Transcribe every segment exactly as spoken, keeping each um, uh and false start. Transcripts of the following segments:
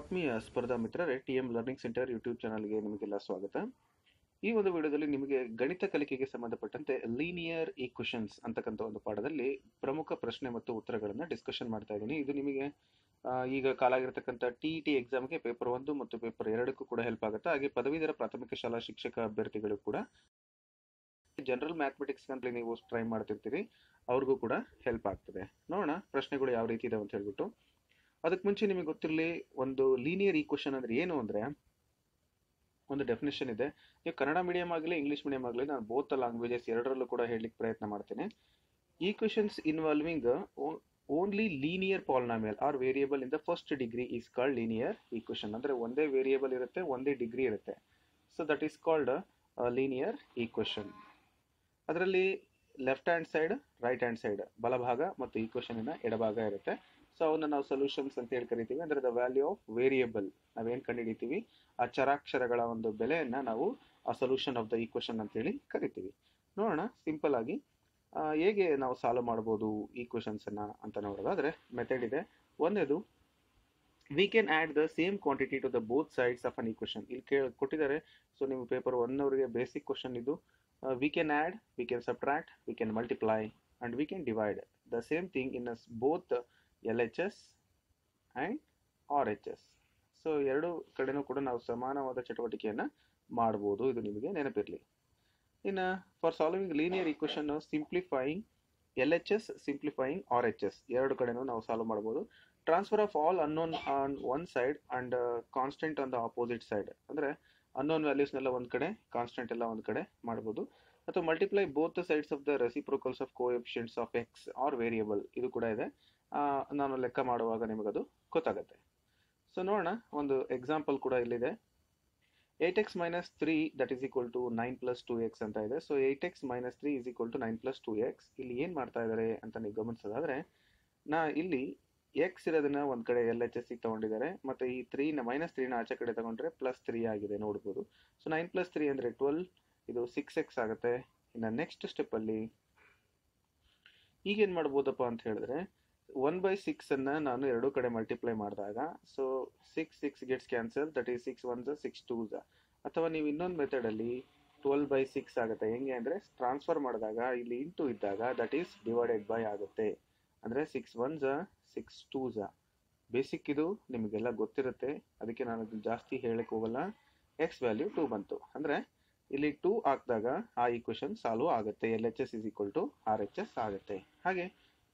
ಆತ್ಮೀಯ ಸ್ಪರ್ಧಾ ಮಿತ್ರರೇ, T M learning centre YouTube ಚಾನಲ್ಗೆ ನಿಮಗೆಲ್ಲ ಸ್ವಾಗತ. ಈ ಒಂದು ವಿಡಿಯೋದಲ್ಲಿ ನಿಮಗೆ ಗಣಿತ ಕಲಿಕೆಗೆ ಸಂಬಂಧಪಟ್ಟಂತೆ ಲೀನಿಯರ್ ಈಕ್ವೆಷನ್ಸ್ ಅಂತಕ್ಕಂಥ ಒಂದು ಪಾಠದಲ್ಲಿ ಪ್ರಮುಖ ಪ್ರಶ್ನೆ ಮತ್ತು ಉತ್ತರಗಳನ್ನು ಡಿಸ್ಕಷನ್ ಮಾಡ್ತಾ ಇದ್ದೀನಿ. ಇದು ನಿಮಗೆ ಈಗ ಕಾಲಾಗಿರ್ತಕ್ಕಂಥ ಟಿ ಇ ಟಿ ಎಕ್ಸಾಮ್ಗೆ ಪೇಪರ್ ಒಂದು ಮತ್ತು ಪೇಪರ್ ಎರಡಕ್ಕೂ ಕೂಡ ಹೆಲ್ಪ್ ಆಗುತ್ತೆ. ಹಾಗೆ ಪದವೀಧರ ಪ್ರಾಥಮಿಕ ಶಾಲಾ ಶಿಕ್ಷಕ ಅಭ್ಯರ್ಥಿಗಳು ಕೂಡ ಜನರಲ್ ಮ್ಯಾಥಮೆಟಿಕ್ಸ್ ಕಂಪ್ಲಿ ನೀವು ಟ್ರೈ ಮಾಡ್ತಿರ್ತೀರಿ, ಅವ್ರಿಗೂ ಕೂಡ ಹೆಲ್ಪ್ ಆಗ್ತದೆ. ನೋಡೋಣ ಪ್ರಶ್ನೆಗಳು ಯಾವ ರೀತಿ ಇದಾವೆ ಅಂತ ಹೇಳ್ಬಿಟ್ಟು. ಅದಕ್ಕೆ ಮುಂಚೆ ನಿಮಗೆ ಗೊತ್ತಿರಲಿ, ಒಂದು ಲೀನಿಯರ್ ಈಕ್ವೇಷನ್ ಅಂದ್ರೆ ಏನು ಅಂದ್ರೆ ಒಂದು ಡೆಫಿನೇಷನ್ ಇದೆ. ನೀವು ಕನ್ನಡ ಮೀಡಿಯಂ ಆಗಲಿ ಇಂಗ್ಲೀಷ್ ಮೀಡಿಯಂ ಆಗಲಿ, ನಾನು ಬೋತ್ ಲ್ಯಾಂಗ್ವೇಜಸ್ ಎರಡರಲ್ಲೂ ಕೂಡ ಹೇಳಲಿಕ್ಕೆ ಪ್ರಯತ್ನ ಮಾಡ್ತೇನೆ. Equations involving only linear polynomial or variable in the first degree is called linear equation. ಅಂದ್ರೆ ಒಂದೇ ವೇರಿಯೇಬಲ್ ಇರುತ್ತೆ, ಒಂದೇ ಡಿಗ್ರಿ ಇರುತ್ತೆ. So that is called linear equation. ಅದರಲ್ಲಿ left hand side, right hand side, ಬಲಭಾಗ ಮತ್ತು ಈಕ್ವೇಷನಿನ ಎಡಭಾಗ ಇರುತ್ತೆ. ಸೊ ಅವನ್ನ ನಾವು ಸೊಲ್ಯೂಷನ್ಸ್ ಅಂತ ಹೇಳಿ ಕರಿತೀವಿ. ಅಂದರೆ ದ ವ್ಯಾಲ್ಯೂ ಆಫ್ ವೇರಿಯೇಬಲ್ ನಾವೇನು ಕಂಡುಹಿಡಿತೀವಿ, ಆ ಚರಾಕ್ಷರಗಳ ಒಂದು ಬೆಲೆಯನ್ನ ನಾವು ಆ ಸೊಲ್ಯೂಷನ್ ಆಫ್ ದ ಈಕ್ವೇಷನ್ ಅಂತ ಹೇಳಿ ಕರಿತೀವಿ. ನೋಡೋಣ ಸಿಂಪಲ್ ಆಗಿ ಹೇಗೆ ನಾವು ಸಾಲ್ವ್ ಮಾಡ್ಬೋದು ಈಕ್ವೇಷನ್ಸ್ ಅನ್ನ ಅಂತ ನೋಡೋದಾದ್ರೆ ಮೆಥಡ್ ಇದೆ. ಒಂದೇದು, we can add the same quantity to the both sides of an equation. ಇಲ್ಲಿ ಕೇಳಿ ಕೊಟ್ಟಿದ್ದಾರೆ. ಸೊ ನೀವು ಪೇಪರ್ ಒನ್ ಅವರಿಗೆ ಬೇಸಿಕ್ ಕ್ವಶನ್ ಇದು. Uh, we can add, we can subtract, we can multiply and we can divide the same thing in us both L H S and R H S. So ಎರಡು ಕಡೆನೂ ಕೂಡ ನಾವು ಸಮಾನವಾದ ಚಟುವಟಿಕೆಯನ್ನು ಮಾಡಬಹುದು, ಇದು ನಿಮಗೆ ನೆನಪಿರಲಿ. ಇನ್ನು for solving linear equation, simplifying L H S, simplifying R H S ಎರಡು ಕಡೆನೂ ನಾವು ಸಾಲ್ವ್ ಮಾಡಬಹುದು. Transfer of all unknown on one side and constant on the opposite side. ಅಂದರೆ ಅನ್ನೋನ್ ವ್ಯಾಲ್ಯೂಸ್ನೆಲ್ಲ ಒಂದು ಕಡೆ, ಕಾನ್ಸ್ಟೆಂಟ್ ಎಲ್ಲ ಒಂದು ಕಡೆ ಮಾಡ್ಬೋದು. ಅಥವಾ multiply both the sides of the reciprocals of coefficients of X or variable, ಇದು ಕೂಡ ಇದೆ. ನಾನು ಲೆಕ್ಕ ಮಾಡುವಾಗ ನಿಮಗದು ಗೊತ್ತಾಗುತ್ತೆ. ಸೊ ನೋಡೋಣ, ಒಂದು ಎಕ್ಸಾಂಪಲ್ ಕೂಡ ಇಲ್ಲಿದೆ. Eight x minus three that is equal to nine plus two x ಅಂತ ಇದೆ. So eight x minus three is equal to nine plus two x. ಇಲ್ಲಿ ಏನು ಮಾಡ್ತಾ ಇದ್ದಾರೆ ಅಂತ ನೀವು ಗಮನಿಸೋದಾದ್ರೆ, ನಾ ಇಲ್ಲಿ ಎಕ್ಸ್ ಇರೋದನ್ನ ಒಂದ್ ಕಡೆ ಎಲ್ ಎಚ್ ಎಸ್ ಗೆ ತಗೊಂಡಿದ್ದಾರೆ, ಮತ್ತೆ ಈ ತ್ರೀನ ಮೈನಸ್ ತ್ರೀನ ಆಚೆ ಕಡೆ ತಗೊಂಡ್ರೆ ಪ್ಲಸ್ ತ್ರೀ ಆಗಿದೆ ನೋಡ್ಬೋದು. ಸೊ ನೈನ್ ಪ್ಲಸ್ ತ್ರೀ ಅಂದ್ರೆ ಟ್ವೆಲ್ವ್, ಇದು ಸಿಕ್ಸ್ ಎಕ್ಸ್ ಆಗುತ್ತೆ. ಇನ್ನು ನೆಕ್ಸ್ಟ್ ಸ್ಟೆಪ್ ಅಲ್ಲಿ ಈಗೇನ್ ಮಾಡ್ಬೋದಪ್ಪ ಅಂತ ಹೇಳಿದ್ರೆ, ಒನ್ ಬೈ ಸಿಕ್ಸ್ ಅನ್ನ ನಾನು ಎರಡೂ ಕಡೆ ಮಲ್ಟಿಪ್ಲೈ ಮಾಡಿದಾಗ so six six gets cancel, that is six one ಝಾ ಸಿಕ್ಸ್ ಟೂ ಝಾ. ಅಥವಾ ನೀವು ಇನ್ನೊಂದು ಮೆಥಡ್ ಅಲ್ಲಿ ಟ್ವೆಲ್ ಬೈ ಸಿಕ್ಸ್ ಆಗುತ್ತೆ. ಹೆಂಗೆ ಅಂದ್ರೆ ಟ್ರಾನ್ಸ್ಫರ್ ಮಾಡಿದಾಗ ಇಲ್ಲಿ ಇಂಟು ಇದ್ದಾಗ ದಟ್ ಈಸ್ ಡಿವೈಡೆಡ್ ಬೈ ಆಗುತ್ತೆ. ಅಂದ್ರೆ ಸಿಕ್ಸ್ ಒನ್ ಝಾ ಸಿಕ್ಸ್ ಟೂ ಝಾ. ಬೇಸಿಕ್ ಇದು ನಿಮಗೆಲ್ಲ ಗೊತ್ತಿರುತ್ತೆ, ಅದಕ್ಕೆ ನಾನು ಜಾಸ್ತಿ ಹೇಳಕ್ಕೆ ಹೋಗಲ್ಲ. ಎಕ್ಸ್ ವ್ಯಾಲ್ಯೂ ಟೂ ಬಂತು ಅಂದರೆ ಇಲ್ಲಿ ಟೂ ಹಾಕಿದಾಗ ಆ ಈಕ್ವೇಷನ್ ಸಾಲ್ವ್ ಆಗುತ್ತೆ. L H S is equal to R H S ಆಗುತ್ತೆ. ಹಾಗೆ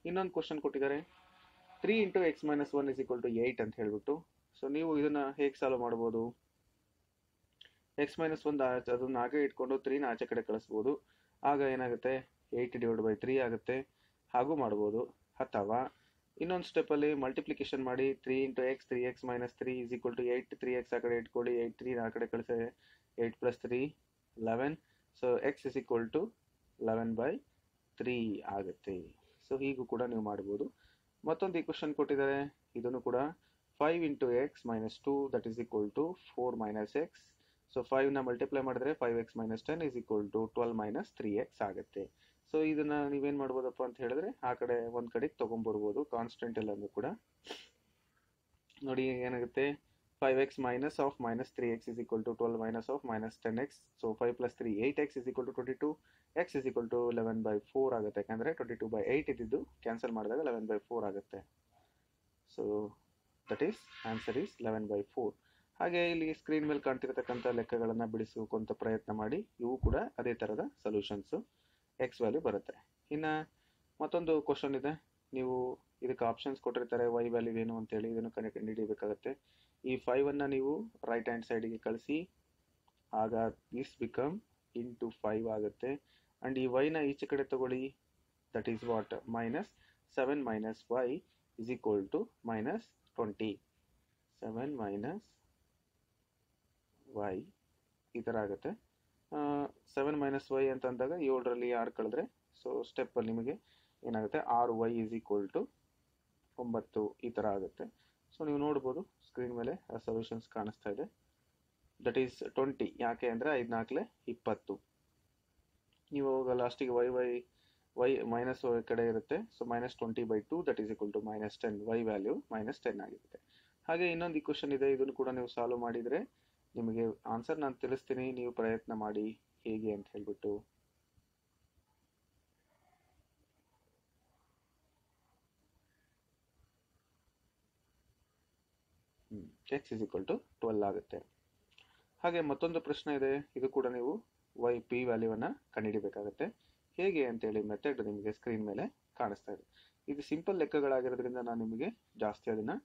ಇನ್ನೊಂದು ಕ್ವಶನ್ ಕೊಟ್ಟಿದ್ದಾರೆ, three into x minus one is equal to eight ಅಂತ ಹೇಳ್ಬಿಟ್ಟು. ಸೊ ನೀವು ಇದನ್ನು ಹೇಗೆ ಸಾಲ್ವ್ ಮಾಡ್ಬೋದು, ಎಕ್ಸ್ ಮೈನಸ್ ಒಂದು ಅದನ್ನ ಹಾಗೆ ಇಟ್ಕೊಂಡು ತ್ರೀನ ಆಚೆ ಕಡೆ ಕಳಿಸ್ಬೋದು. ಆಗ ಏನಾಗುತ್ತೆ, ಏಯ್ಟ್ ಡಿವೈಡ್ ಬೈ ತ್ರೀ ಆಗುತ್ತೆ. ಹಾಗೂ ಮಾಡ್ಬೋದು. ಅಥವಾ ಇನ್ನೊಂದು ಸ್ಟೆಪ್ಪಲ್ಲಿ ಮಲ್ಟಿಪ್ಲಿಕೇಶನ್ ಮಾಡಿ three into x, three x minus three is equal to eight. Three x ಆ ಕಡೆ ಇಟ್ಕೊಳ್ಳಿ, ಏಯ್ಟ್ ತ್ರೀ ಆ ಕಡೆ ಕಳಿಸಿದ್ರೆ eight plus three eleven. So x is equal to eleven by three ಆಗುತ್ತೆ. ಸೊ ಹೀಗೂ ಕೂಡ ನೀವು ಮಾಡ್ಬೋದು. ಮತ್ತೊಂದು ಈಕ್ವೇಷನ್ ಕೊಟ್ಟಿದ್ದಾರೆ, ಇದನ್ನು ಕೂಡ five into x minus two that is equal to four minus x. So ಫೈವ್ನ ಮಲ್ಟಿಪ್ಲೈ ಮಾಡಿದ್ರೆ five x minus ten is equal to twelve minus three x ಆಗುತ್ತೆ. ಸೊ ಇದನ್ನ ನೀವೇನ್ ಮಾಡ್ಬೋದಪ್ಪ ಅಂತ ಹೇಳಿದ್ರೆ ಆ ಕಡೆ ಒಂದ್ ಕಡೆಗೆ ತಗೊಂಡ್ಬರ್ಬೋದು ಕಾನ್ಸ್ಟೆಂಟ್ ಎಲ್ಲಾನು ಕೂಡ. ನೋಡಿ ಏನಾಗುತ್ತೆ, five x minus of minus three x is equal to twelve minus of minus ten x. So five plus three eight x is equal to twenty two. X is equal to eleven by four ಆಗುತ್ತೆ. ಯಾಕಂದ್ರೆ twenty two by eight ಇದ್ದಿದ್ದು cancel ಮಾಡಿದಾಗ eleven by four ಆಗುತ್ತೆ. So that is answer is eleven by four. ಹಾಗೆ ಇಲ್ಲಿ screen ಮೇಲೆ ಕಾಣ್ತಿರತಕ್ಕಂಥ ಲೆಕ್ಕಗಳನ್ನ ಬಿಡಿಸೋಕೊಂತ ಪ್ರಯತ್ನ ಮಾಡಿ, ಇವು ಕೂಡ ಅದೇ ತರದ ಸೊಲ್ಯೂಷನ್ಸು ಎಕ್ಸ್ ವ್ಯಾಲ್ಯೂ ಬರುತ್ತೆ. ಇನ್ನು ಮತ್ತೊಂದು ಕ್ವಶನ್ ಇದೆ, ನೀವು ಇದಕ್ಕೆ ಆಪ್ಷನ್ಸ್ ಕೊಟ್ಟಿರ್ತಾರೆ ವೈ ವ್ಯಾಲ್ಯೂ ಏನು ಅಂತೇಳಿ. ಇದನ್ನು ಕಂಡು ಹಿಡಿಯಬೇಕಾಗತ್ತೆ. ಈ ಫೈವನ್ನು ನೀವು ರೈಟ್ ಹ್ಯಾಂಡ್ ಸೈಡಿಗೆ ಕಳಿಸಿ, ಆಗ ದಿಸ್ ಬಿಕಮ್ ಇಂಟು ಫೈವ್ ಆಗುತ್ತೆ. ಆ್ಯಂಡ್ ಈ ವೈನ ಈಚೆ ಕಡೆ ತಗೊಳ್ಳಿ, that is what minus seven minus y is equal to minus twenty. Seven minus y ಈ ಥರ ಆಗುತ್ತೆ. ಸೆವೆನ್ ಮೈನಸ್ ವೈ ಅಂತ ಅಂದಾಗ ಏಳರಲ್ಲಿ ಆರು ಕಳೆದ್ರೆ ಸೊ ಸ್ಟೆಪ್ಪಲ್ಲಿ ನಿಮಗೆ ಏನಾಗುತ್ತೆ, ಆರು ವೈ ಈಸ್ ಈಕ್ವಲ್ ಟು ಒಂಬತ್ತು ಈ ಥರ ಆಗುತ್ತೆ. ಸೊ ನೀವು ನೋಡ್ಬೋದು ಸ್ಕ್ರೀನ್ ಮೇಲೆ ಆ ಸೊಲ್ಯೂಷನ್ಸ್ ಕಾಣಿಸ್ತಾ ಇದೆ. That is twenty. ಯಾಕೆ ಅಂದರೆ ಐದು ನಾಲ್ಕಲೆ ಇಪ್ಪತ್ತು. ನೀವು ಅವಾಗ ಲಾಸ್ಟಿಗೆ y y y minus y ಕಡೆ ಇರುತ್ತೆ. So minus twenty by two that is equal to minus ten. Y value minus ten ಆಗಿರುತ್ತೆ. ಹಾಗೆ ಇನ್ನೊಂದು ಕ್ವೆಶ್ಚನ್ ಇದೆ, ಇದನ್ನು ಕೂಡ ನೀವು ಸಾಲ್ವ್ ಮಾಡಿದರೆ ನಿಮಗೆ ಆನ್ಸರ್ ನಾನು ತಿಳಿಸ್ತೀನಿ, ನೀವು ಪ್ರಯತ್ನ ಮಾಡಿ ಹೇಗೆ ಅಂತ ಹೇಳಿಬಿಟ್ಟು. X is equal to twelve ಆಗುತ್ತೆ. ಹಾಗೆ ಮತ್ತೊಂದು ಪ್ರಶ್ನೆ ಇದೆ, ಇದು ಕೂಡ ನೀವು ವೈ ಪಿ ವ್ಯಾಲ್ಯೂವನ್ನು ಕಂಡುಹಿಡಿಬೇಕಾಗುತ್ತೆ. ಹೇಗೆ ಅಂತೇಳಿ ಮೆಥಡ್ ನಿಮಗೆ ಸ್ಕ್ರೀನ್ ಮೇಲೆ ಕಾಣಿಸ್ತಾ ಇದೆ. ಇದು ಸಿಂಪಲ್ ಲೆಕ್ಕಗಳಾಗಿರೋದ್ರಿಂದ ನಾನು ನಿಮಗೆ ಜಾಸ್ತಿ ಅದನ್ನು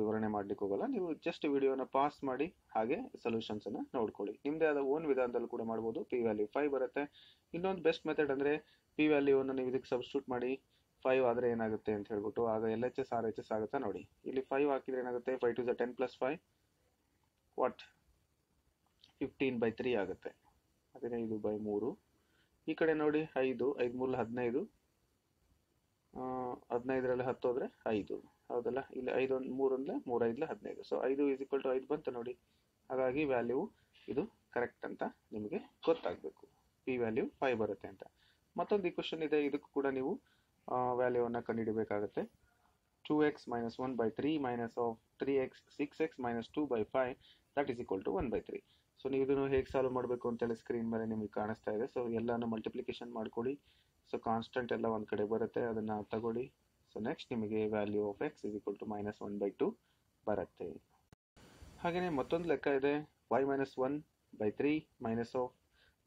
ವಿವರಣೆ ಮಾಡಲಿಕ್ಕೆ ಹೋಗಲ್ಲ. ನೀವು ಜಸ್ಟ್ ವಿಡಿಯೋನ ಪಾಸ್ ಮಾಡಿ ಹಾಗೆ ಸೊಲ್ಯೂಷನ್ಸನ್ನು ನೋಡ್ಕೊಳ್ಳಿ. ನಿಮ್ಮದೇ ಆದ ಓನ್ ವಿಧಾನದಲ್ಲಿ ಕೂಡ ಮಾಡ್ಬೋದು. ಪಿ ವ್ಯಾಲ್ಯೂ ಫೈವ್ ಬರುತ್ತೆ. ಇನ್ನೊಂದು ಬೆಸ್ಟ್ ಮೆಥಡ್ ಅಂದರೆ ಪಿ ವ್ಯಾಲ್ಯೂವನ್ನು ನೀವು ಇದಕ್ಕೆ ಸಬ್ಸ್ಟ್ಯೂಟ್ ಮಾಡಿ ಫೈವ್ ಆದರೆ ಏನಾಗುತ್ತೆ ಅಂತ ಹೇಳ್ಬಿಟ್ಟು, ಆಗ L H S R H S ಆಗುತ್ತಾ ನೋಡಿ. ಇಲ್ಲಿ ಫೈವ್ ಹಾಕಿದರೆ ಏನಾಗುತ್ತೆ, ಫೈವ್ ಟು ಝ ten plus five what fifteen by three ಆಗುತ್ತೆ, ಹದಿನೈದು ಬೈ ಮೂರು. ಈ ಕಡೆ ನೋಡಿ ಐದು, ಐದು ಮೂರಲ್ಲಿ ಹದಿನೈದು, ಹದಿನೈದರಲ್ಲಿ ಹತ್ತು ಹೋದರೆ ಐದು, ಹೌದಲ್ಲ. ಇಲ್ಲಿ ಐದು ಒಂದು ಮೂರೊಂದಲೇ ಮೂರೈದಲೇ ಹದಿನೈದು. ಸೊ ಐದು ಈಸ್ ಈಕ್ವಲ್ ಟು ಐದು ಬಂತು ನೋಡಿ. ಹಾಗಾಗಿ ವ್ಯಾಲ್ಯೂ ಇದು ಕರೆಕ್ಟ್ ಅಂತ ನಿಮಗೆ ಗೊತ್ತಾಗಬೇಕು, ಪಿ ವ್ಯಾಲ್ಯೂ ಫೈವ್ ಬರುತ್ತೆ ಅಂತ. ಮತ್ತೊಂದು ಈ ಕ್ವಶನ್ ಇದೆ, ಇದಕ್ಕೂ ಕೂಡ ನೀವು ವ್ಯಾಲ್ಯೂವನ್ನು ಕಂಡುಹಿಡಬೇಕಾಗುತ್ತೆ. Two x minus one by three minus of three x six x minus two by five that is equal to one by three. So ನೀವು ಇದನ್ನು ಹೇಗೆ ಸಾಲ್ವ್ ಮಾಡಬೇಕು ಅಂತೇಳಿ ಸ್ಕ್ರೀನ್ ಮೇಲೆ ನಿಮಗೆ ಕಾಣಿಸ್ತಾ ಇದೆ. ಸೊ ಎಲ್ಲನೂ ಮಲ್ಟಿಪ್ಲಿಕೇಶನ್ ಮಾಡ್ಕೊಳ್ಳಿ. ಸೊ ಕಾನ್ಸ್ಟೆಂಟ್ ಎಲ್ಲ ಒಂದು ಕಡೆ ಬರುತ್ತೆ, ಅದನ್ನು ತಗೊಳ್ಳಿ. ಸೊ ನೆಕ್ಸ್ಟ್ ನಿಮಗೆ value of X is equal to minus one by two ಬರುತ್ತೆ. ಹಾಗೆಯೇ ಮತ್ತೊಂದು ಲೆಕ್ಕ ಇದೆ, y minus one by three minus of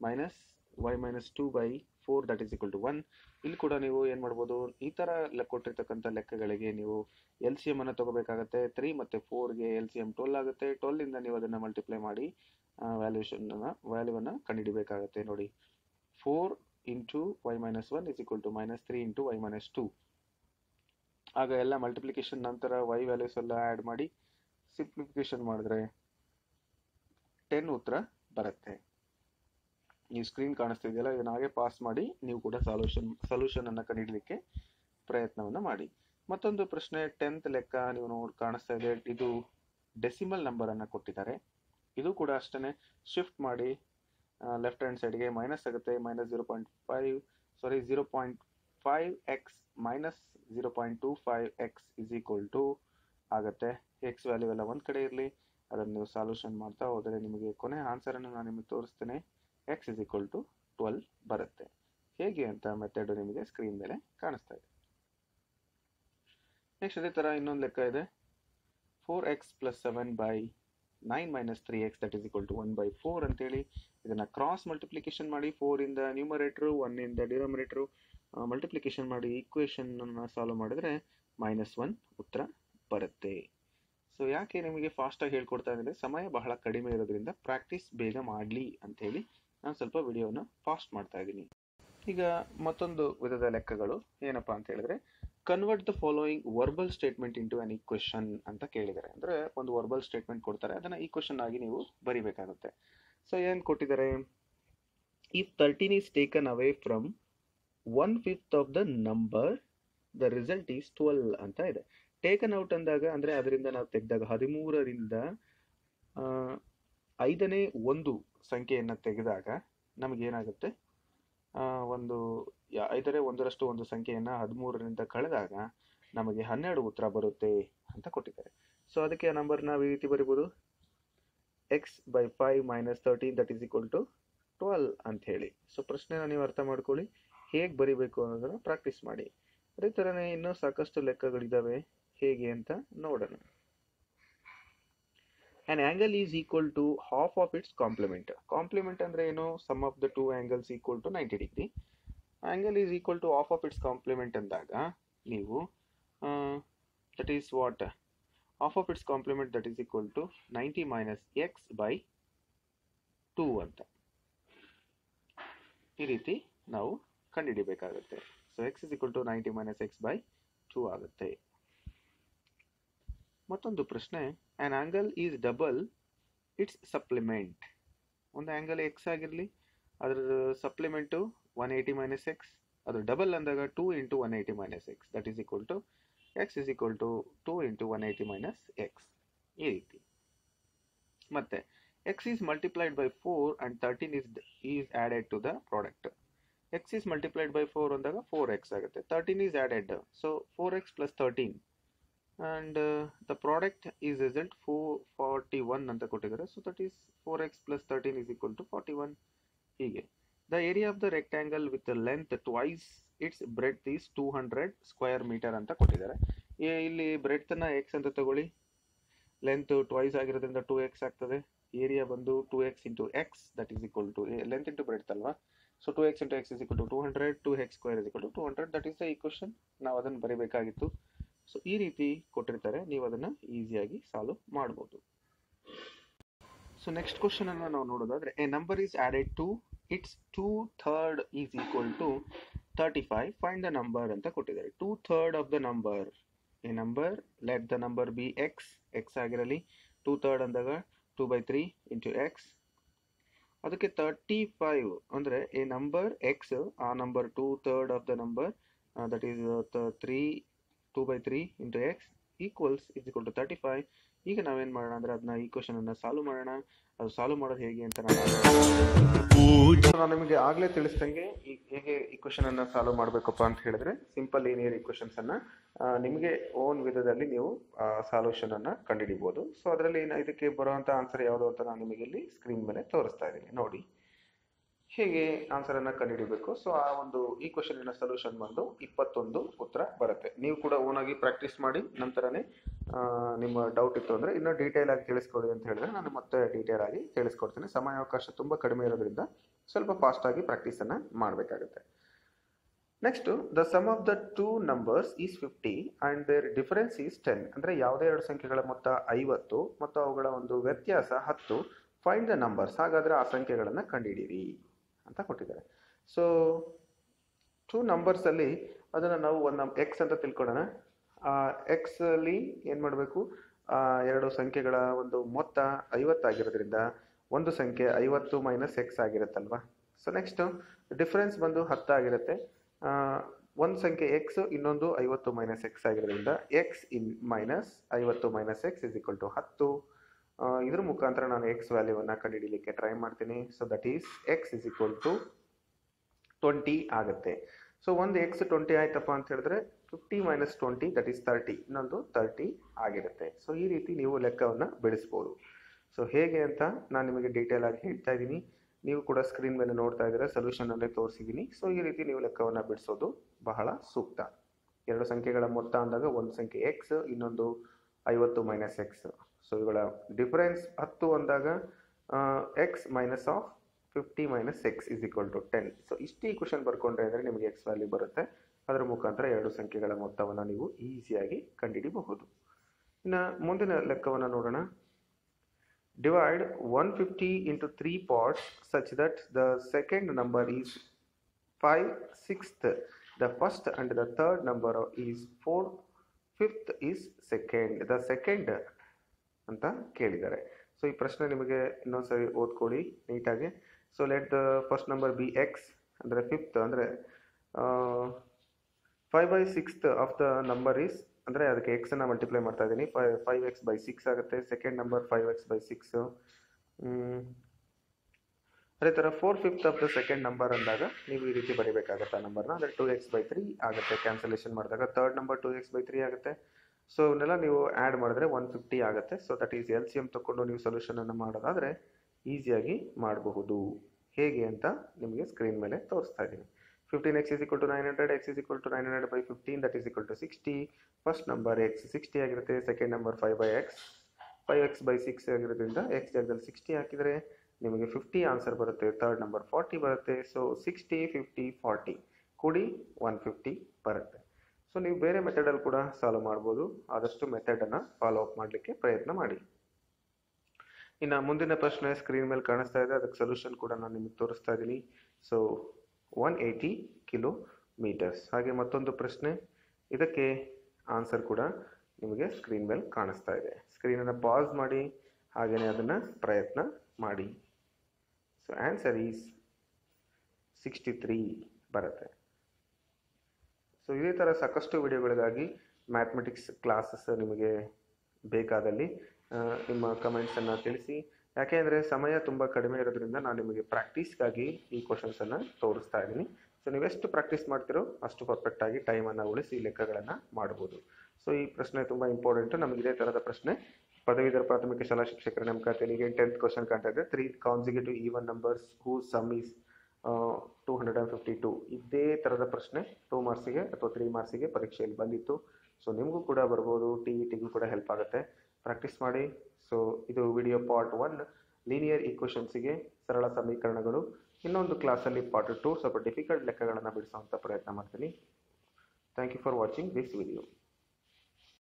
minus y minus two by four that is equal to one. ಇಲ್ಲಿ ಕೂಡ ನೀವು ಏನು ಮಾಡ್ಬೋದು, ಈ ಥರ ಲೆಕ್ಕ ಕೊಟ್ಟಿರ್ತಕ್ಕಂಥ ಲೆಕ್ಕಗಳಿಗೆ ನೀವು ಎಲ್ ಸಿ ಎಮ್ ಅನ್ನು ತೊಗೋಬೇಕಾಗತ್ತೆ. ತ್ರೀ ಮತ್ತು ಫೋರ್ಗೆ ಎಲ್ ಸಿ ಎಮ್ ಟ್ವೆಲ್ ಆಗುತ್ತೆ. ಟ್ವೆಲ್ವಿಂದ ನೀವು ಅದನ್ನು ಮಲ್ಟಿಪ್ಲೈ ಮಾಡಿ ವ್ಯಾಲ್ಯೂಷನ್ನ ವ್ಯಾಲ್ಯೂವನ್ನು ಕಂಡುಹಿಡಬೇಕಾಗತ್ತೆ. ನೋಡಿ, four into y minus one is equal to minus three into y minus two. ಆಗ ಎಲ್ಲ ಮಲ್ಟಿಪ್ಲಿಕೇಶನ್ ನಂತರ ವೈ ವ್ಯಾಲ್ಯೂಸ್ ಎಲ್ಲ ಆ್ಯಡ್ ಮಾಡಿ ಸಿಂಪ್ಲಿಫಿಕೇಶನ್ ಮಾಡಿದ್ರೆ ಟೆನ್ ಉತ್ತರ ಬರುತ್ತೆ. ನೀವು ಸ್ಕ್ರೀನ್ ಕಾಣಿಸ್ತಿದೆಯಲ್ಲ, ಇದನ್ನ ಹಾಗೆ ಪಾಸ್ ಮಾಡಿ ನೀವು ಕೂಡ ಸೊಲ್ಯೂಷನ್ ಸೊಲ್ಯೂಷನನ್ನು ಕಂಡುಹಿಡಲಿಕ್ಕೆ ಪ್ರಯತ್ನವನ್ನು ಮಾಡಿ. ಮತ್ತೊಂದು ಪ್ರಶ್ನೆ, ಟೆಂತ್ ಲೆಕ್ಕ ನೀವು ನೋಡಿ ಕಾಣಿಸ್ತಾ ಇದೆ. ಇದು ಡೆಸಿಮಲ್ ನಂಬರನ್ನು ಕೊಟ್ಟಿದ್ದಾರೆ. ಇದು ಕೂಡ ಅಷ್ಟೇ, ಶಿಫ್ಟ್ ಮಾಡಿ ಲೆಫ್ಟ್ ಹ್ಯಾಂಡ್ ಸೈಡ್ಗೆ ಮೈನಸ್ ಆಗುತ್ತೆ. Minus zero point five sorry zero point five x minus zero point two five x is equal to ಆಗುತ್ತೆ. ಎಕ್ಸ್ ವ್ಯಾಲ್ಯೂ ಎಲ್ಲ ಒಂದು ಕಡೆ ಇರಲಿ, ಅದನ್ನು ನೀವು ಸಾಲ್ಯೂಷನ್ ಮಾಡ್ತಾ ಹೋದರೆ ನಿಮಗೆ ಕೊನೆ ಆನ್ಸರನ್ನು ನಾನು ನಿಮಗೆ ತೋರಿಸ್ತೇನೆ. X is equal to twelve ಬರುತ್ತೆ. ಹೇಗೆ ಅಂತ ಮೆಥಡ್ ನಿಮಗೆ ಸ್ಕ್ರೀನ್ ಮೇಲೆ ಕಾಣಿಸ್ತಾ ಇದೆ. ನೆಕ್ಸ್ಟ್ ಅದೇ ಥರ ಇನ್ನೊಂದು ಲೆಕ್ಕ ಇದೆ, four x plus seven by nine minus three x that is equal to one by four ಅಂತೇಳಿ ಇದನ್ನು ಕ್ರಾಸ್ ಮಲ್ಟಿಪ್ಲಿಕೇಶನ್ ಮಾಡಿ, ಫೋರಿಂದ ನ್ಯೂಮರೇಟ್ರು ಒನ್ನಿಂದ ಡಿನೋಮಿನೇಟ್ರು ಮಲ್ಟಿಪ್ಲಿಕೇಶನ್ ಮಾಡಿ ಈಕ್ವೇಷನನ್ನು ಸಾಲ್ವ್ ಮಾಡಿದ್ರೆ ಮೈನಸ್ ಒನ್ ಉತ್ತರ ಬರುತ್ತೆ. ಸೊ ಯಾಕೆ ನಿಮಗೆ ಫಾಸ್ಟಾಗಿ ಹೇಳ್ಕೊಡ್ತಾ ಇದ್ದರೆ, ಸಮಯ ಬಹಳ ಕಡಿಮೆ ಇರೋದ್ರಿಂದ ಪ್ರಾಕ್ಟೀಸ್ ಬೇಗ ಮಾಡಲಿ ಅಂಥೇಳಿ ನಾನು ಸ್ವಲ್ಪ ವಿಡಿಯೋನ ಫಾಸ್ಟ್ ಮಾಡ್ತಾ ಇದ್ದೀನಿ. ಈಗ ಮತ್ತೊಂದು ವಿಧದ ಲೆಕ್ಕಗಳು ಏನಪ್ಪ ಅಂತ ಹೇಳಿದ್ರೆ, convert the following verbal statement into an equation ಅಂತ ಕೇಳಿದ್ದಾರೆ. ಅಂದರೆ ಒಂದು ವರ್ಬಲ್ ಸ್ಟೇಟ್ಮೆಂಟ್ ಕೊಡ್ತಾರೆ, ಅದನ್ನು ಈಕ್ವೇಷನ್ ಆಗಿ ನೀವು ಬರಿಬೇಕಾಗುತ್ತೆ. ಸೊ ಏನು ಕೊಟ್ಟಿದ್ದಾರೆ, if thirteen is taken away from one fifth of the number the result is twelve ಅಂತ ಇದೆ. ಟೇಕನ್ ಔಟ್ ಅಂದಾಗ ಅಂದರೆ ಅದರಿಂದ ನಾವು ತೆಗೆದಾಗ ಹದಿಮೂರರಿಂದ ಐದನೇ ಒಂದು ಸಂಖ್ಯೆಯನ್ನು ತೆಗೆದಾಗ ನಮಗೇನಾಗುತ್ತೆ, ಒಂದು ಐದನೇ ಒಂದರಷ್ಟು ಒಂದು ಸಂಖ್ಯೆಯನ್ನು ಹದಿಮೂರರಿಂದ ಕಳೆದಾಗ ನಮಗೆ ಹನ್ನೆರಡು ಉತ್ತರ ಬರುತ್ತೆ ಅಂತ ಕೊಟ್ಟಿದ್ದಾರೆ. ಸೊ ಅದಕ್ಕೆ ಆ ನಂಬರ್ ನಾವು ಈ ರೀತಿ ಬರಿಬೋದು, x by five minus thirteen that is equal to twelve ಅಂಥೇಳಿ. ಸೊ ಪ್ರಶ್ನೆನ ನೀವು ಅರ್ಥ ಮಾಡ್ಕೊಳ್ಳಿ, ಹೇಗೆ ಬರಿಬೇಕು ಅನ್ನೋದನ್ನು ಪ್ರಾಕ್ಟೀಸ್ ಮಾಡಿ. ಅದೇ ಥರನೇ ಇನ್ನೂ ಸಾಕಷ್ಟು ಲೆಕ್ಕಗಳಿದ್ದಾವೆ, ಹೇಗೆ ಅಂತ ನೋಡೋಣ. An angle is equal to half of its complement. Complement ಅಂದರೆ ಏನು, sum of the two angles equal to ninety degree. Angle is equal to half of its complement ಅಂದಾಗ ನೀವು that is what, half of its complement that is equal to ninety minus x by two ಅಂತ ಈ ರೀತಿ ನಾವು ಕಂಡುಹಿಡಬೇಕಾಗುತ್ತೆ. So x is equal to ninety minus x by two ಆಗುತ್ತೆ. ಮತ್ತೊಂದು ಪ್ರಶ್ನೆ, an angle is double its supplement. ಒಂದು angle x ಆಗಿರಲಿ, ಅದರ supplement one eighty minus x, ಅದು ಡಬಲ್ ಅಂದಾಗ two into one eighty minus x that is equal to x is equal to two into one eighty minus x ಈ ರೀತಿ. ಮತ್ತು x is multiplied by four and thirteen is is added to the product. X is multiplied by four ಅಂದಾಗ four x ಆಗುತ್ತೆ, thirteen is added. So four x plus thirteen and uh, the product is result four forty-one anta kotigare. So that is four x plus thirteen is equal to forty-one. Hige the area of the rectangle with the length twice its breadth is two hundred square meter anta kotigare. Illi breadth na x anta tagoli, length twice agirodrinda two x agtade, area bandu two x into x, that is equal to length into breadth alwa. So two x into x is equal to two hundred, two x square is equal to two hundred. That is the equation. Now adan baribekagittu. So, ee reeti kotirtare, neevu adanna easy aagi solve madabodu. So next question anna navu nododadre, a number is added to its two thirds is equal to thirty-five. Find the number anta kottidare. two thirds of the number, a number, let the number be x, x agirali, two thirds andaga two by three into x, adukke thirty-five andre a number x, a number two thirds of the number, uh, that is uh, the three two by three into x equals is equal to thirty-five. ಈಗ ನಾವೇನ್ ಮಾಡೋಣ ಅಂದ್ರೆ ಅದನ್ನ ಈ question ಅನ್ನ solve ಮಾಡೋಣ. ಅದು solve ಮಾಡೋದು ಹೇಗೆ ಅಂತ ನಾನು ನಿಮಗೆ ಆಗ್ಲೇ ತಿಳಿಸ್ದಂಗೆ ಹೇಗೆ ಈ ಕ್ವೆಶ್ಚನ್ ಅನ್ನ ಸಾಲ್ವ್ ಮಾಡಬೇಕಪ್ಪ ಅಂತ ಹೇಳಿದ್ರೆ, ಸಿಂಪಲ್ ಲೀನಿಯರ್ ಈಕ್ವೇಷನ್ಸ್ ಅನ್ನ ನಿಮಗೆ ಓನ್ ವಿಧದಲ್ಲಿ ನೀವು ಸಾಲ್ಯೂಷನ್ ಅನ್ನ ಕಂಡುಹಿಡಿಯಬಹುದು. ಸೊ ಅದರಲ್ಲಿ ಇದಕ್ಕೆ ಬರುವಂತ ಆನ್ಸರ್ ಯಾವುದು ಅಂತ ನಾನು ನಿಮಗೆ ಇಲ್ಲಿ ಸ್ಕ್ರೀನ್ ಮೇಲೆ ತೋರಿಸ್ತಾ ಇದ್ದೀನಿ. ನೋಡಿ ಹೇಗೆ ಆನ್ಸರನ್ನು ಕಂಡುಹಿಡಿಬೇಕು. ಸೊ ಆ ಒಂದು ಈ ಕ್ವಶನಿನ ಸೊಲ್ಯೂಷನ್ ಬಂದು ಇಪ್ಪತ್ತೊಂದು ಉತ್ತರ ಬರುತ್ತೆ. ನೀವು ಕೂಡ ಓನಾಗಿ ಪ್ರಾಕ್ಟೀಸ್ ಮಾಡಿ, ನಂತರನೇ ನಿಮ್ಮ ಡೌಟ್ ಇತ್ತು ಅಂದರೆ ಇನ್ನೂ ಡೀಟೇಲ್ ಆಗಿ ತಿಳಿಸ್ಕೊಡಿ ಅಂತ ಹೇಳಿದ್ರೆ ನಾನು ಮತ್ತೆ ಡೀಟೇಲ್ ಆಗಿ ತಿಳಿಸ್ಕೊಡ್ತೀನಿ. ಸಮಯಾವಕಾಶ ತುಂಬ ಕಡಿಮೆ ಇರೋದ್ರಿಂದ ಸ್ವಲ್ಪ ಫಾಸ್ಟಾಗಿ ಪ್ರಾಕ್ಟೀಸನ್ನು ಮಾಡಬೇಕಾಗುತ್ತೆ. Next the sum of the two numbers is fifty and their difference is ten. ಅಂದರೆ ಯಾವುದೇ ಎರಡು ಸಂಖ್ಯೆಗಳ ಮೊತ್ತ ಐವತ್ತು ಮತ್ತು ಅವುಗಳ ಒಂದು ವ್ಯತ್ಯಾಸ ಹತ್ತು. ಫೈಂಡ್ ದ ನಂಬರ್ಸ್, ಹಾಗಾದರೆ ಆ ಸಂಖ್ಯೆಗಳನ್ನು ಕಂಡುಹಿಡಿಯಿರಿ ಅಂತ ಕೊಟ್ಟಿದ್ದಾರೆ. ಸೊ ಟೂ ನಂಬರ್ಸಲ್ಲಿ ಅದನ್ನು ನಾವು ಒಂದು ಎಕ್ಸ್ ಅಂತ ತಿಳ್ಕೊಳ್ಳೋಣ. ಎಕ್ಸಲ್ಲಿ ಏನು ಮಾಡಬೇಕು, ಎರಡು ಸಂಖ್ಯೆಗಳ ಒಂದು ಮೊತ್ತ ಐವತ್ತಾಗಿರೋದ್ರಿಂದ ಒಂದು ಸಂಖ್ಯೆ ಐವತ್ತು ಮೈನಸ್ ಎಕ್ಸ್ ಆಗಿರುತ್ತಲ್ವ. ಸೊ ನೆಕ್ಸ್ಟು ಡಿಫ್ರೆನ್ಸ್ ಬಂದು ಹತ್ತಾಗಿರುತ್ತೆ. ಒಂದು ಸಂಖ್ಯೆ ಎಕ್ಸ್, ಇನ್ನೊಂದು ಐವತ್ತು ಮೈನಸ್ ಎಕ್ಸ್ ಆಗಿರೋದ್ರಿಂದ ಎಕ್ಸ್ ಇನ್ ಮೈನಸ್ ಐವತ್ತು minus x is equal to ಹತ್ತು. ಇದ್ರ ಮುಖಾಂತರ ನಾನು ಎಕ್ಸ್ ವ್ಯಾಲ್ಯೂವನ್ನು ಕಂಡುಹಿಡಿಯಲಿಕ್ಕೆ ಟ್ರೈ ಮಾಡ್ತೀನಿ. So that is x is equal to twenty ಆಗುತ್ತೆ. ಸೊ ಒಂದು ಎಕ್ಸ್ ಟ್ವೆಂಟಿ ಆಯ್ತಪ್ಪ ಅಂತ ಹೇಳಿದ್ರೆ fifty minus twenty that is thirty, ಇನ್ನೊಂದು ತರ್ಟಿ ಆಗಿರುತ್ತೆ. ಸೊ ಈ ರೀತಿ ನೀವು ಲೆಕ್ಕವನ್ನು ಬಿಡಿಸ್ಬೋದು. ಸೊ ಹೇಗೆ ಅಂತ ನಾನು ನಿಮಗೆ ಡೀಟೇಲ್ ಆಗಿ ಹೇಳ್ತಾ ಇದ್ದೀನಿ. ನೀವು ಕೂಡ ಸ್ಕ್ರೀನ್ ಮೇಲೆ ನೋಡ್ತಾ ಇದ್ದೀರಾ, ಸೊಲ್ಯೂಷನಲ್ಲೇ ತೋರಿಸಿದ್ದೀನಿ. ಸೊ ಈ ರೀತಿ ನೀವು ಲೆಕ್ಕವನ್ನು ಬಿಡಿಸೋದು ಬಹಳ ಸೂಕ್ತ. ಎರಡು ಸಂಖ್ಯೆಗಳ ಮೊತ್ತ ಅಂದಾಗ ಒಂದು ಸಂಖ್ಯೆ ಎಕ್ಸ್, ಇನ್ನೊಂದು ಐವತ್ತು ಮೈನಸ್ ಎಕ್ಸ್. ಸೊ ಇವುಗಳ ಡಿಫರೆನ್ಸ್ ಹತ್ತು ಅಂದಾಗ x minus of fifty minus x is equal to ten. So ಇಷ್ಟು ಈ ಕ್ವಶನ್ ಬರ್ಕೊಂಡ್ರೆ ಅಂದರೆ ನಿಮಗೆ ಎಕ್ಸ್ ವ್ಯಾಲ್ಯೂ ಬರುತ್ತೆ. ಅದರ ಮುಖಾಂತರ ಎರಡು ಸಂಖ್ಯೆಗಳ ಮೊತ್ತವನ್ನು ನೀವು ಈಸಿಯಾಗಿ ಕಂಡುಹಿಡಿಯಬಹುದು. ಇನ್ನು ಮುಂದಿನ ಲೆಕ್ಕವನ್ನು ನೋಡೋಣ. Divide one fifty into three parts such that the second number is five sixth, the first and the third number is four, fifth is second, the second ಅಂತ ಕೇಳಿದ್ದಾರೆ. ಸೊ ಈ ಪ್ರಶ್ನೆ ನಿಮಗೆ ಇನ್ನೊಂದ್ಸರಿ ಓದ್ಕೊಳ್ಳಿ ನೀಟಾಗಿ. So let the first number be x, ಅಂದರೆ fifth, ಅಂದರೆ five by sixth of the number is, ಅಂದರೆ ಅದಕ್ಕೆ ಎಕ್ಸನ್ನು ಮಲ್ಟಿಪ್ಲೈ ಮಾಡ್ತಾ ಇದ್ದೀನಿ, five five x by six ಆಗುತ್ತೆ. Second number five x by six. ಅದೇ ಥರ four fifth of the second number ಅಂದಾಗ ನೀವು ಈ ರೀತಿ ಬರೀಬೇಕಾಗುತ್ತೆ ಆ ನಂಬರ್ನ, ಅಂದರೆ ಟೂ ಎಕ್ಸ್ ಬೈ ತ್ರೀ ಆಗುತ್ತೆ. ಕ್ಯಾನ್ಸಲೇಷನ್ ಮಾಡಿದಾಗ third number two x by three ಆಗುತ್ತೆ. ಸೊ ಇವನ್ನೆಲ್ಲ ನೀವು ಆ್ಯಡ್ ಮಾಡಿದ್ರೆ ಒನ್ ಫಿಫ್ಟಿ ಆಗುತ್ತೆ. So that is L C M ತೊಗೊಂಡು ನೀವು ಸೊಲ್ಯೂಷನನ್ನು ಮಾಡೋದಾದರೆ ಈಸಿಯಾಗಿ ಮಾಡಬಹುದು. ಹೇಗೆ ಅಂತ ನಿಮಗೆ ಸ್ಕ್ರೀನ್ ಮೇಲೆ ತೋರಿಸ್ತಾ ಇದ್ದೀನಿ. Fifteen x is equal to nine hundred, x is equal to nine hundred by fifteen that is equal to sixty. First number x sixty ಆಗಿರುತ್ತೆ, second number five by x, five x by six ಆಗಿರೋದ್ರಿಂದ x ಜಾಗದಲ್ಲಿ sixty ಹಾಕಿದರೆ ನಿಮಗೆ fifty answer ಬರುತ್ತೆ. Third number forty ಬರುತ್ತೆ. So sixty fifty forty ಕೂಡಿ one fifty ಬರುತ್ತೆ. So ನೀವು ಬೇರೆ ಮೆಥಡಲ್ಲಿ ಕೂಡ ಸಾಲ್ವ್ ಮಾಡ್ಬೋದು. ಆದಷ್ಟು ಮೆಥಡನ್ನು ಫಾಲೋ ಅಪ್ ಮಾಡಲಿಕ್ಕೆ ಪ್ರಯತ್ನ ಮಾಡಿ. ಇನ್ನು ಮುಂದಿನ ಪ್ರಶ್ನೆ ಸ್ಕ್ರೀನ್ ಮೇಲೆ ಕಾಣಿಸ್ತಾ ಇದೆ, ಅದಕ್ಕೆ ಸೊಲ್ಯೂಷನ್ ಕೂಡ ನಾನು ನಿಮಗೆ ತೋರಿಸ್ತಾ ಇದ್ದೀನಿ. So one eighty kilometres. ಹಾಗೆ ಮತ್ತೊಂದು ಪ್ರಶ್ನೆ, ಇದಕ್ಕೆ ಆನ್ಸರ್ ಕೂಡ ನಿಮಗೆ ಸ್ಕ್ರೀನ್ ಮೇಲೆ ಕಾಣಿಸ್ತಾ ಇದೆ. ಸ್ಕ್ರೀನನ್ನು ಪಾಸ್ ಮಾಡಿ, ಹಾಗೆಯೇ ಅದನ್ನು ಪ್ರಯತ್ನ ಮಾಡಿ. So answer is sixty three ಬರುತ್ತೆ. ಸೊ ಇದೇ ಥರ ಸಾಕಷ್ಟು ವಿಡಿಯೋಗಳಿಗಾಗಿ ಮ್ಯಾಥಮೆಟಿಕ್ಸ್ ಕ್ಲಾಸಸ್ ನಿಮಗೆ ಬೇಕಾದಲ್ಲಿ ನಿಮ್ಮ ಕಮೆಂಟ್ಸನ್ನು ತಿಳಿಸಿ. ಯಾಕೆಂದರೆ ಸಮಯ ತುಂಬ ಕಡಿಮೆ ಇರೋದ್ರಿಂದ ನಾನು ನಿಮಗೆ ಪ್ರಾಕ್ಟೀಸ್ಗಾಗಿ ಈ ಕ್ವಶನ್ಸನ್ನು ತೋರಿಸ್ತಾ ಇದ್ದೀನಿ. ಸೊ ನೀವೆಷ್ಟು ಪ್ರಾಕ್ಟೀಸ್ ಮಾಡ್ತಿರೋ ಅಷ್ಟು ಪರ್ಫೆಕ್ಟಾಗಿ ಟೈಮನ್ನು ಉಳಿಸಿ ಲೆಕ್ಕಗಳನ್ನು ಮಾಡ್ಬೋದು. So So ee prashne tumba important namaga ide tarada prashne ಪದವೀಧರ ಪ್ರಾಥಮಿಕ ಶಾಲಾ ಶಿಕ್ಷಕರ ನೇಮಕಾತಿಯಲ್ಲಿ tenth ಕ್ವೆಶ್ಚನ್ ಕಾಣ್ತಾ ಇದೆ. three consecutive even numbers whose sum is uh, two hundred fifty-two. ಇದೇ ತರದ ಪ್ರಶ್ನೆ two ಮಾರ್ಕ್ಸ್ ಗೆ ಅಥವಾ three ಮಾರ್ಕ್ಸ್ ಗೆ ಪರೀಕ್ಷೆಯಲ್ಲಿ ಬಂದಿತ್ತು. ಸೋ ನಿಮಗೂ ಕೂಡ ಬರಬಹುದು, ಟಿಇಟಿಗೂ ಕೂಡ ಹೆಲ್ಪ್ ಆಗುತ್ತೆ. ಪ್ರಾಕ್ಟೀಸ್ ಮಾಡಿ. ಸೋ ಇದು video part one linear equations ಗೆ ಸರಳ ಸಮೀಕರಣಗಳು. ಇನ್ನೊಂದು ಕ್ಲಾಸ್ ಅಲ್ಲಿ ಪಾರ್ಟ್ two ಸ್ವಲ್ಪ ಡಿಫಿಕಲ್ಟ್ ಲೆಕ್ಕಗಳನ್ನು ಬಿಡಿಸುವಂತ ಪ್ರಯತ್ನ ಮಾಡ್ತೀನಿ. Thank you for watching this video.